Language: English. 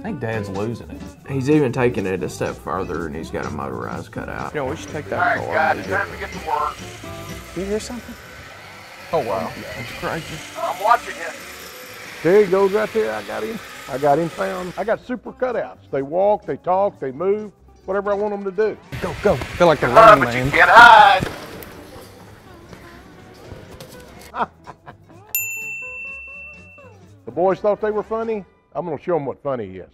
I think Dad's losing it. He's even taking it a step farther, and he's got a motorized cutout. Yeah, we should take that. All right, guys, time to get to work. Did you hear something? Oh wow, that's crazy. I'm watching him. There he goes right there. I got him. I got him found. I got super cutouts. They walk, they talk, they move, whatever I want them to do. Go, go. I feel like the running man. You can't hide. The boys thought they were funny. I'm going to show them what funny is.